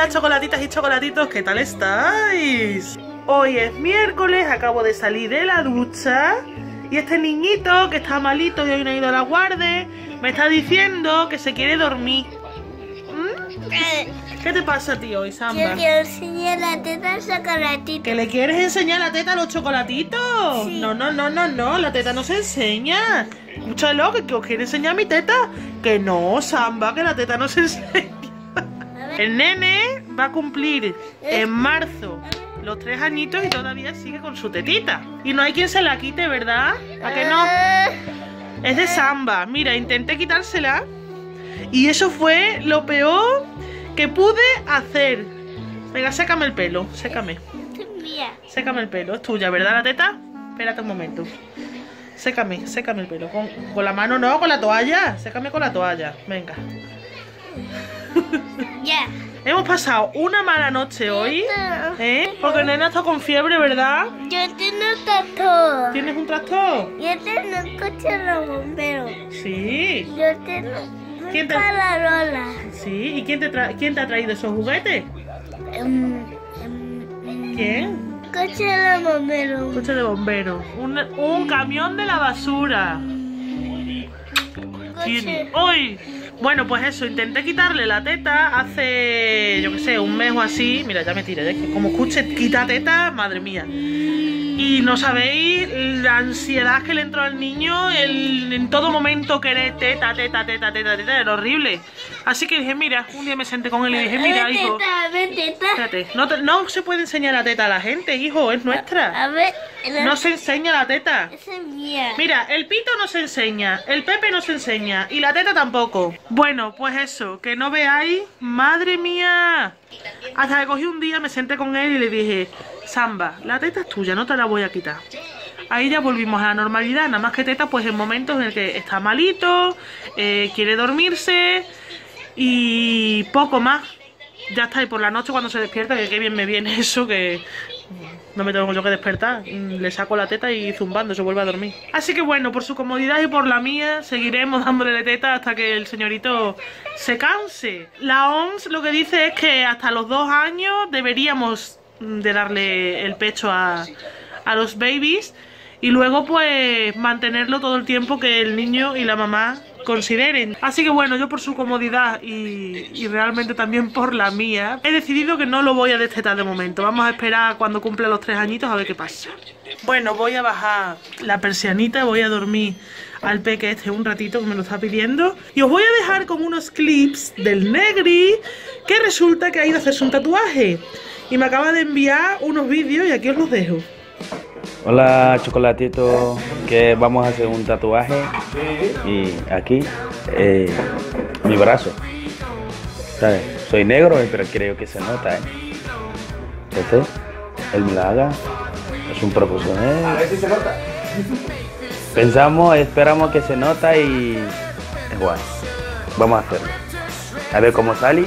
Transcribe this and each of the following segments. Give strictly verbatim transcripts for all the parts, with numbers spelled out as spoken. Hola chocolatitas y chocolatitos, ¿qué tal estáis? Hoy es miércoles, acabo de salir de la ducha y este niñito que está malito y hoy no ha ido a la guardia me está diciendo que se quiere dormir. ¿Mm? ¿Qué te pasa a ti hoy, Samba? Yo quiero enseñar la teta a los chocolatitos. ¿Que le quieres enseñar la teta a los chocolatitos? Sí. No, no, no, no, no, la teta no se enseña. Escúchalo, que os quiere enseñar mi teta. Que no, Samba, que la teta no se enseña. El nene va a cumplir en marzo los tres añitos y todavía sigue con su tetita. Y no hay quien se la quite, ¿verdad? ¿A que no? Es de Samba. Mira, intenté quitársela y eso fue lo peor que pude hacer. Venga, sécame el pelo, sécame. Sécame el pelo. Es tuya, ¿verdad la teta? Espérate un momento. Sécame, sécame el pelo. Con, con la mano no, con la toalla. Sécame con la toalla. Venga. Yeah. Hemos pasado una mala noche hoy, ¿eh? Porque nena está con fiebre, ¿verdad? Yo tengo un tractor. ¿Tienes un tractor? Yo tengo un coche de los bomberos. Sí. Yo tengo un te... calarola. Sí, ¿y quién te, tra... quién te ha traído esos juguetes? Um, um, ¿Quién? Coche de los bomberos. Coche de bomberos. Un, un camión de la basura. Coche. ¡Hoy! Bueno, pues eso, intenté quitarle la teta hace, yo qué sé, un mes o así. Mira, ya me tiré, ¿eh? Como escuche quita teta, madre mía. Y no sabéis la ansiedad que le entró al niño, el, en todo momento querer teta, teta, teta, teta, teta, era horrible. Así que dije, mira, un día me senté con él y dije, mira, hijo, espérate, no, te, no se puede enseñar la teta a la gente, hijo, es nuestra. A ver, no se enseña la teta. Mira, el pito no se enseña, el pepe no se enseña y la teta tampoco. Bueno, pues eso, que no veáis, madre mía. Hasta que cogí un día, me senté con él y le dije, Samba, la teta es tuya, no te la voy a quitar. Ahí ya volvimos a la normalidad, nada más que teta pues en momentos en el que está malito, eh, quiere dormirse y poco más. Ya está, y por la noche cuando se despierta, que qué bien me viene eso, que no me tengo yo que despertar. Le saco la teta y zumbando se vuelve a dormir. Así que bueno, por su comodidad y por la mía, seguiremos dándole teta hasta que el señorito se canse. La O M S lo que dice es que hasta los dos años deberíamos de darle el pecho a, a los babies. Y luego pues mantenerlo todo el tiempo que el niño y la mamá consideren. Así que bueno, yo por su comodidad y, y realmente también por la mía, he decidido que no lo voy a destetar de momento. Vamos a esperar cuando cumpla los tres añitos a ver qué pasa. Bueno, voy a bajar la persianita, voy a dormir al peque este un ratito que me lo está pidiendo. Y os voy a dejar como unos clips del Negri, que resulta que ha ido a hacerse un tatuaje. Y me acaba de enviar unos vídeos y aquí os los dejo. Hola chocolatito, que vamos a hacer un tatuaje y aquí eh, mi brazo, ¿sabes? Soy negro, pero creo que se nota, ¿eh? Este, él me la haga, es un profesional. A ver si se nota. Pensamos, esperamos que se nota y es guay. Vamos a hacerlo. A ver cómo sale.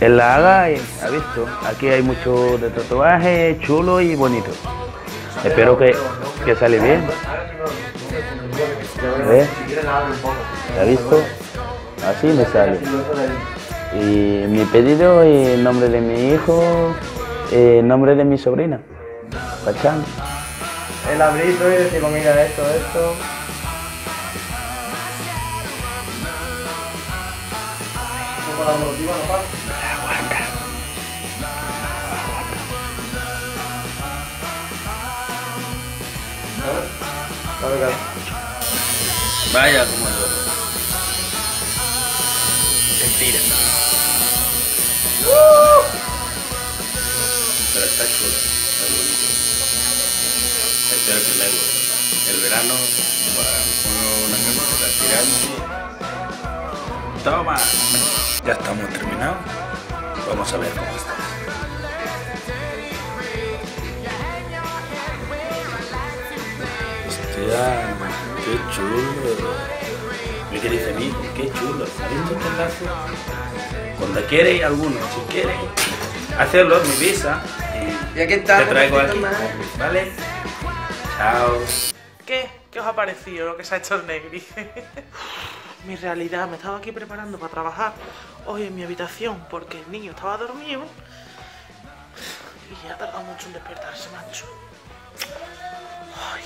Él la haga y ha visto. Aquí hay mucho de tatuaje chulo y bonito. Espero que, que sale bien. ¿Ves? ¿Ha visto? Así me sale. Y mi pedido y el nombre de mi hijo, el nombre de mi sobrina. Pachán. El abrito y decimos, mira esto, esto. Vaya como el otro. Mentira. ¡Uh! Pero está chulo, está bonito. Espero que le guste. El verano para una camiseta tirando. ¡Toma! Ya estamos terminados. Vamos a ver cómo está. Hostia, qué chulo. ¿Qué queréis de mí? Qué chulo. ¿Habéis visto qué hace? Cuando queréis alguno, si queréis hacerlo, mi visa. Y ya que está, te traigo aquí. ¿Vale? Chao. ¿Qué? ¿Qué os ha parecido lo que se ha hecho el Negri? mi realidad. Me estaba aquí preparando para trabajar hoy en mi habitación porque el niño estaba dormido y ya ha tardado mucho en despertarse, macho. Ay.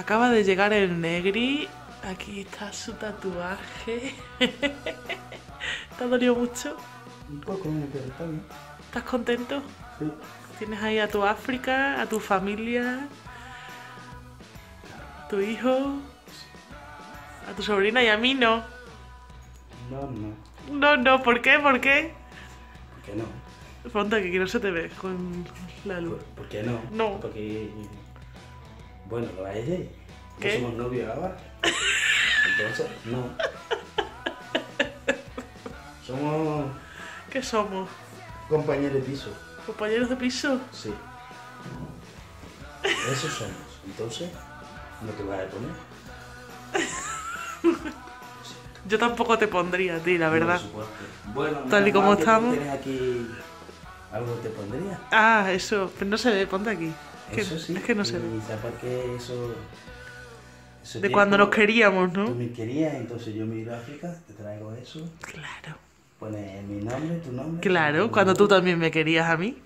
Acaba de llegar el Negri. Aquí está su tatuaje. ¿Te ha dolido mucho? Un poco, me preguntaba. ¿Estás contento? Sí. Tienes ahí a tu África, a tu familia, a tu hijo, a tu sobrina y a mí no. No, no. No, no, ¿por qué? ¿Por qué? ¿Por qué no? Ponte que no se te ve con la luz. ¿Por, ¿por qué no? No. Porque... bueno, lo a ella. No somos novios ahora. Entonces, no. Somos... ¿qué somos? Compañeros de piso. ¿Compañeros de piso? Sí. Eso somos. Entonces, no te vas a poner. Yo tampoco te pondría a ti, la verdad. No, bueno, tal y como estamos. ¿Tienes aquí algo que te pondría? Ah, eso. Pero no se ve, ponte aquí. Eso que, sí. Es que no se ve. Quizá para que eso... eso de cuando nos queríamos, ¿no? Tú me querías, entonces yo me iré a África, te traigo eso. Claro. Pones mi nombre, tu nombre. Claro, tu cuando nombre. Tú también me querías a mí.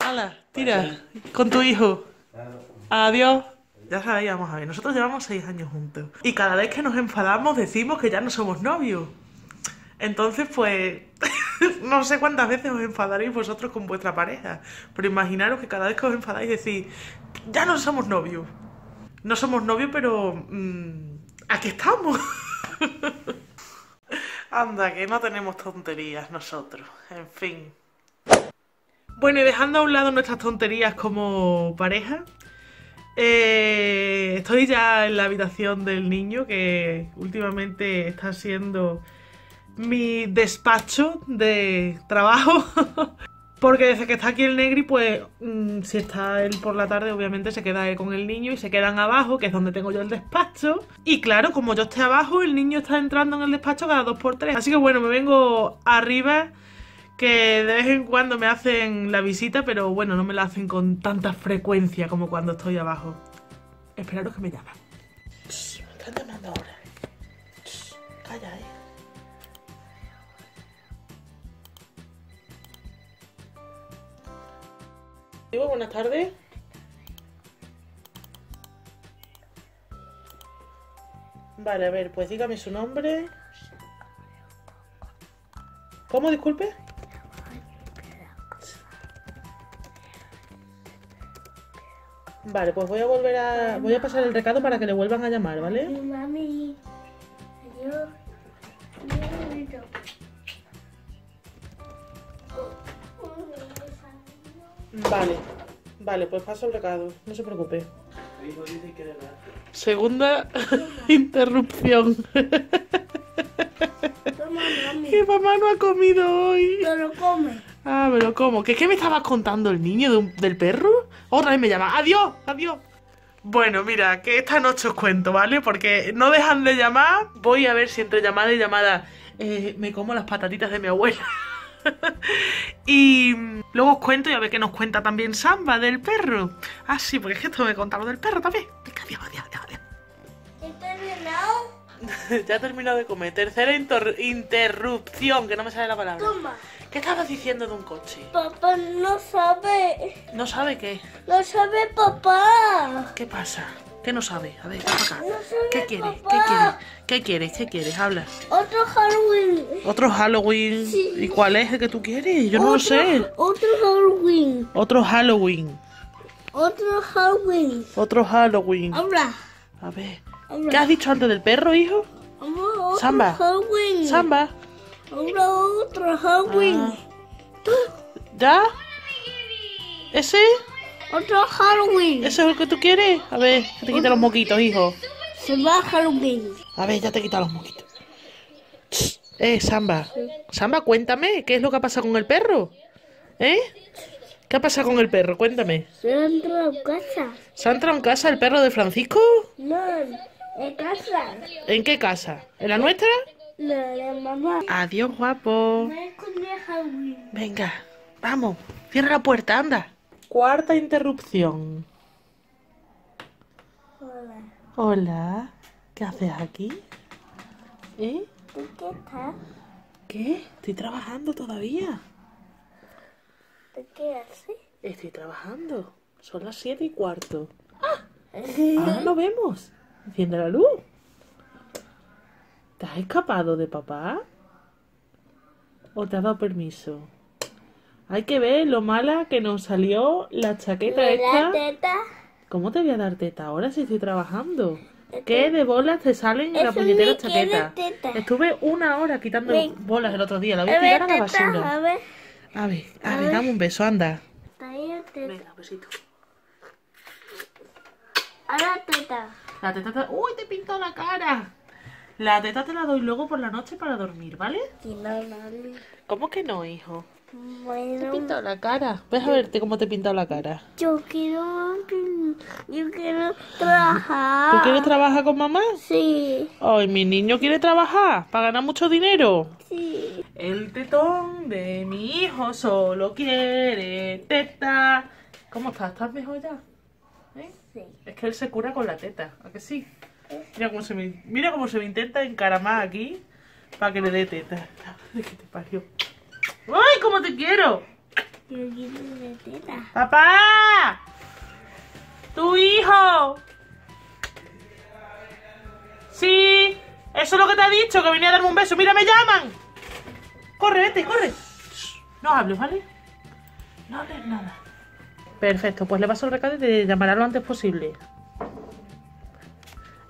¡Hala! Tira, con tu hijo. Claro. Adiós. Ya sabéis, vamos a ver, nosotros llevamos seis años juntos. Y cada vez que nos enfadamos decimos que ya no somos novios. Entonces, pues, no sé cuántas veces os enfadaréis vosotros con vuestra pareja. Pero imaginaros que cada vez que os enfadáis decís, ya no somos novios. No somos novios, pero... Mmm, aquí estamos. Anda, que no tenemos tonterías nosotros, en fin. Bueno, y dejando a un lado nuestras tonterías como pareja, eh, estoy ya en la habitación del niño, que últimamente está siendo mi despacho de trabajo. Porque desde que está aquí el Negri, pues mmm, si está él por la tarde, obviamente se queda él con el niño y se quedan abajo, que es donde tengo yo el despacho. Y claro, como yo esté abajo, el niño está entrando en el despacho cada dos por tres. Así que bueno, me vengo arriba, que de vez en cuando me hacen la visita, pero bueno, no me la hacen con tanta frecuencia como cuando estoy abajo. Esperaros que me llaman. Shh, me están llamando ahora. Shh, calla, eh. Buenas tardes. Vale, a ver, pues dígame su nombre. ¿Cómo, disculpe? Vale, pues voy a volver a... voy a pasar el recado para que le vuelvan a llamar, ¿vale? Mami. Adiós. Vale, vale, pues paso el recado, no se preocupe. Segunda interrupción. Que mamá no ha comido hoy. Me lo come. Ah, me lo como. ¿Qué, qué me estabas contando el niño de un, del perro? Otra vez me llama. Adiós, adiós. Bueno, mira, que esta noche os cuento, ¿vale? Porque no dejan de llamar. Voy a ver si entre llamada y llamada eh, me como las patatitas de mi abuela. Y luego os cuento y a ver qué nos cuenta también Samba del perro. Ah, sí, porque es que esto me contaron del perro también. Adiós, adiós, adiós. ¿Ya terminado? Ya he terminado de comer. Tercera interrupción, que no me sale la palabra. Toma. ¿Qué estabas diciendo de un coche? Papá no sabe. ¿No sabe qué? No sabe papá. ¿Qué pasa? ¿Qué no sabe? A ver, acá. No sabe, ¿qué quieres? ¿Qué quieres? ¿Qué quieres? ¿Qué quieres? Habla. Otro Halloween. ¿Otro Halloween? Sí. ¿Y cuál es el que tú quieres? Yo otro, no lo sé. Otro Halloween. Otro Halloween. Otro Halloween. Otro Halloween. Habla. A ver. Habla. ¿Qué has dicho antes del perro, hijo? Otro Samba. Halloween. Samba. Habla otro Halloween. Ah. ¿Ya? ¿Ese? Otro Halloween. ¿Eso es lo que tú quieres? A ver, que te quita los moquitos, hijo. Se va Halloween. A ver, ya te quita los moquitos. Shh. Eh, Samba. Sí. Samba, cuéntame, ¿qué es lo que ha pasado con el perro? ¿Eh? ¿Qué ha pasado con el perro? Cuéntame. Se ha entrado en casa. ¿Se ha entrado en casa el perro de Francisco? No, en casa. ¿En qué casa? ¿En la nuestra? No, en la mamá. Adiós, guapo. Venga, vamos. Cierra la puerta, anda. Cuarta interrupción. Hola. Hola. ¿Qué haces aquí? ¿Eh? ¿Tú qué estás? ¿Qué? Estoy trabajando todavía. ¿Tú qué haces? Estoy trabajando. Son las siete y cuarto. ¡Ah! ¿Eh? Ahora lo vemos. Enciende la luz. ¿Te has escapado de papá? ¿O te has dado permiso? Hay que ver lo mala que nos salió la chaqueta esta. ¿Me da teta? ¿Cómo te voy a dar teta ahora si estoy trabajando? ¿Qué de bolas te salen en la puñetera chaqueta? Estuve una hora quitando me... bolas el otro día. La voy a, a tirar ver, a la teta, basura. A ver, a ver, a a ver, ver. Dame un beso, anda. Venga, besito. A la teta. La teta te... ¡Uy, te pintó la cara! La teta te la doy luego por la noche para dormir, ¿vale? Y no, mami. ¿Cómo que no, hijo? Bueno, te he pintado la cara. Ves a verte cómo te he pintado la cara. Yo quiero... Yo quiero trabajar. ¿Tú quieres trabajar con mamá? Sí. Ay, mi niño quiere trabajar para ganar mucho dinero. Sí. El tetón de mi hijo solo quiere teta. ¿Cómo estás? ¿Estás mejor ya? ¿Eh? Sí. Es que él se cura con la teta, ¿a que sí? Mira cómo se me, mira cómo se me intenta encaramar aquí para que le dé teta. ¿Qué te parió? ¡Ay, cómo te quiero! Yo quiero una teta. ¡Papá! ¡Tu hijo! ¡Sí! Eso es lo que te ha dicho, que venía a darme un beso. ¡Mira, me llaman! ¡Corre, vete, corre! Shh, no hables, ¿vale? No hables nada. Perfecto, pues le paso el recado y te llamará lo antes posible.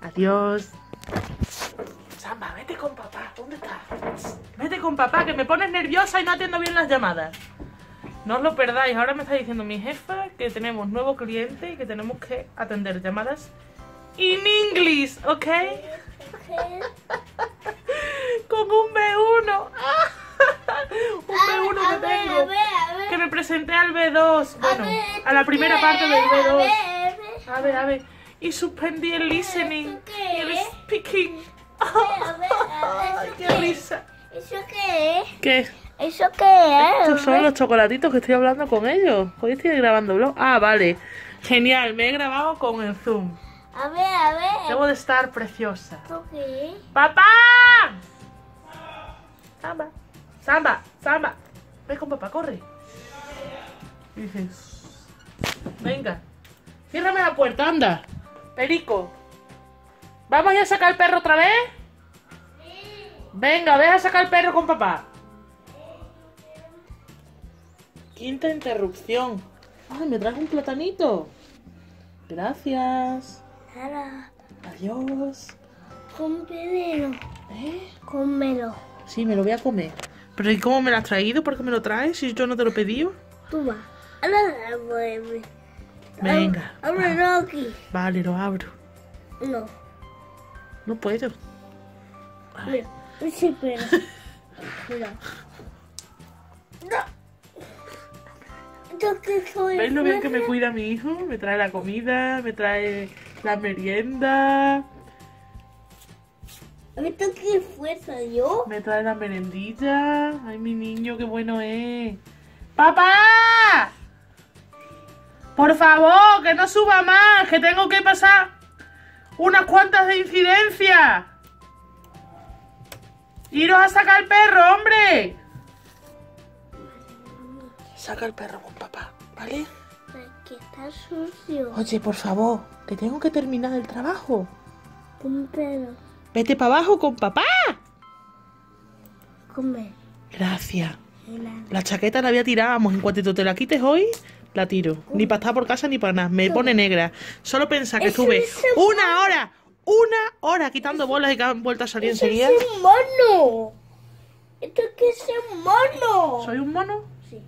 Adiós. Samba, vete con papá. ¿Dónde estás? Vete con papá, que me pones nerviosa y no atiendo bien las llamadas. No os lo perdáis. Ahora me está diciendo mi jefa que tenemos nuevo cliente y que tenemos que atender llamadas in English, ¿ok? Okay. Con un be uno. Un be uno que tengo. A ver, a ver. Que me presenté al be dos. Bueno, a, ver, a la primera parte del be dos. A ver, a ver. A ver. Y suspendí el listening y el speaking. A ver, a ver, ¿eso qué? ¡Qué risa! ¿Eso qué es? ¿Qué? ¿Eso qué es? Estos son los chocolatitos que estoy hablando con ellos. Hoy estoy grabando vlog. Ah, vale. Genial, me he grabado con el Zoom. A ver, a ver. Debo de estar preciosa. ¿Eso qué es? ¡Papá! Samba, Samba, Samba. Ven con papá, corre. Y dices, venga, ciérrame la puerta, anda. Perico. ¿Vamos a ir a sacar el perro otra vez? Sí. Venga, ve a sacar el perro con papá. Quinta interrupción. Ay, me trajo un platanito. Gracias. Nada. Adiós. Cómelo. ¿Eh? Cómelo. Sí, me lo voy a comer. Pero ¿y cómo me lo has traído? ¿Por qué me lo traes si yo no te lo he pedido? Tú vas. Ahora lo abro. Venga. Ábrelo aquí. Vale, lo abro. No. No puedo. Mira, sí, pero... Mira. No. Yo que soy... ¿Veis lo bien que me cuida mi hijo? Me trae la comida, me trae la merienda. ¿Me tengo que fuerza yo? Me trae la merendilla. Ay, mi niño, qué bueno es. ¡Papá! Por favor, que no suba más, que tengo que pasar... ¡Unas cuantas de incidencia! ¡Iros a sacar el perro, hombre! Saca el perro con papá, ¿vale? Porque está sucio. Oye, por favor, que tengo que terminar el trabajo. Un perro. ¡Vete para abajo con papá! Come. Gracias. La chaqueta la voy a tirar, vamos, en cuanto te la quites hoy... La tiro. Ni para estar por casa ni para nada. Me pone negra. Solo pensar que estuve una hora, una hora quitando bolas y que han vuelto a salir enseguida. ¡Eso es un mono! ¿Esto qué es un mono? ¿Soy un mono? Sí.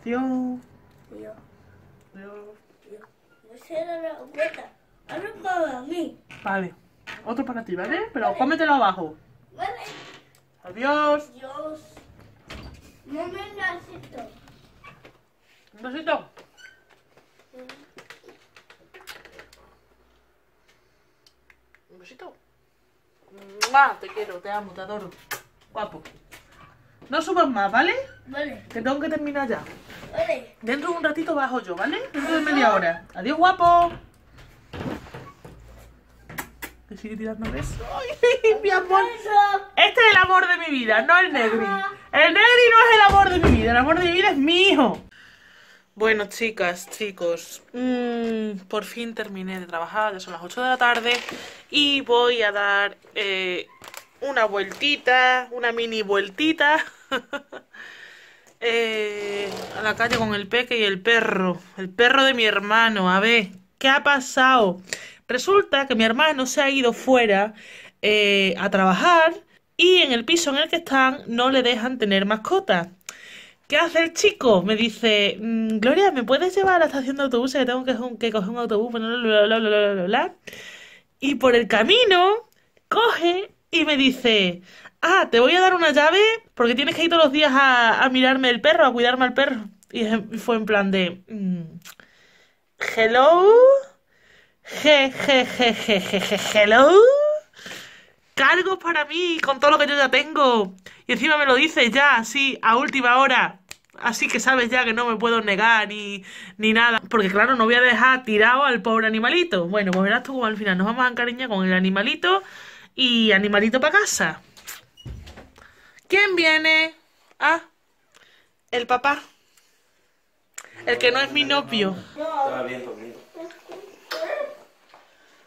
Adiós. Adiós. Adiós. No se da la vuelta. Ahora para mí. Vale. Otro para ti, ¿vale? Pero cómetelo abajo. Vale. Adiós. Adiós. No me necesito. ¿Un besito? ¿Un besito? ¡Mua! Te quiero, te amo, te adoro. Guapo. No subas más, ¿vale? Vale. Que tengo que terminar ya. Vale. Dentro de un ratito bajo yo, ¿vale? Dentro de media hora. Adiós, guapo. ¿Qué sigue tirando besos. Ay, mi amor. Este es el amor de mi vida, no el Negri. El Negri no es el amor de mi vida, el amor de mi vida es mi hijo. Bueno, chicas, chicos, mmm, por fin terminé de trabajar, ya son las ocho de la tarde. Y voy a dar eh, una vueltita, una mini vueltita eh, a la calle con el peque y el perro. El perro de mi hermano, a ver, ¿qué ha pasado? Resulta que mi hermano se ha ido fuera eh, a trabajar y en el piso en el que están no le dejan tener mascota. ¿Qué hace el chico? Me dice, Gloria, ¿me puedes llevar a la estación de autobuses? Que tengo que, que coger un autobús, bla, bla, bla, bla, bla, bla. Y por el camino, coge y me dice, ah, te voy a dar una llave porque tienes que ir todos los días a, a mirarme el perro, a cuidarme al perro. Y fue en plan de, hello, je, je, je, je, je, je, hello. Cargos para mí, con todo lo que yo ya tengo. Y encima me lo dices ya, así, a última hora. Así que sabes ya que no me puedo negar ni, ni nada. Porque claro, no voy a dejar tirado al pobre animalito. Bueno, pues verás tú como al final nos vamos a encariñar con el animalito. Y animalito para casa. ¿Quién viene? Ah, el papá. El que no es mi novio. Está bien conmigo.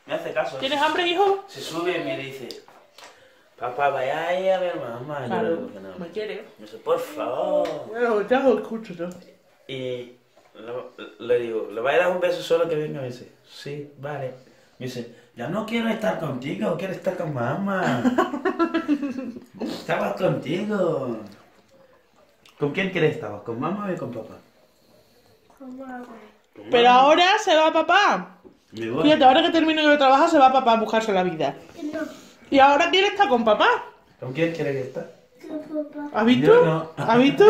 Me hace caso. ¿Tienes hambre, hijo? Se sube y me dice... Papá, vaya ahí a ver mamá. Claro, yo digo que no. ¿Me quiere? Me dice, por favor. Bueno, ya lo escucho yo. Y lo, le digo, ¿le vais a dar un beso solo que venga? Me dice, sí, vale. Me dice, ya no quiero estar contigo, quiero estar con mamá. Estabas contigo. ¿Con quién crees que estabas? ¿Con mamá o con papá? Con mamá. Pero ahora se va papá. Me voy. Fíjate, ahora que termino yo de trabajar se va papá a buscarse la vida. No. Y ahora quiere estar con papá. ¿Con quién quiere que esté? Con papá. ¿Has visto? Yo no. ¿Has visto?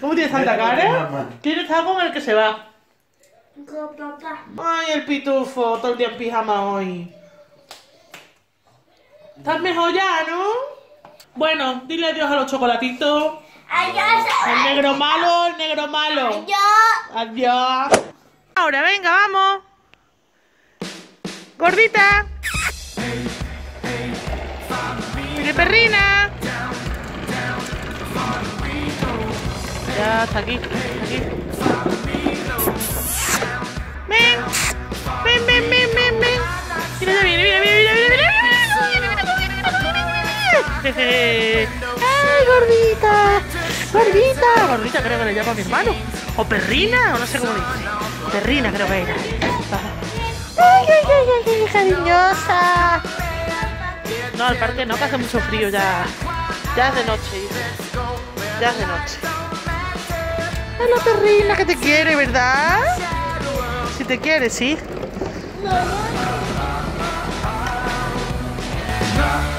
¿Cómo tienes tanta cara? Quiere estar con el que se va. Con papá. Ay, el pitufo, todo el día en pijama hoy. Estás mejor ya, ¿no? Bueno, dile adiós a los chocolatitos. Adiós. El negro malo, el negro malo. Adiós. Adiós. Ahora, venga, vamos. Gordita. Perrina. Ya, está aquí, está aquí. Ven, ven, ven, ven, ven, ven. Mira, mira, mira, mira, mira, mira, mira, mira. ¡Ay, gordita! Gordita, gordita creo que le llamo a mi hermano. O perrina, o no sé cómo dice. Perrina creo que era. Ay, ay, ay, ay, cariñosa. No, al parque no, que hace mucho frío ya. Ya es de noche, hijo. Ya es de noche. Ay, la perrina que te quiere, ¿verdad? Si te quiere, sí. No.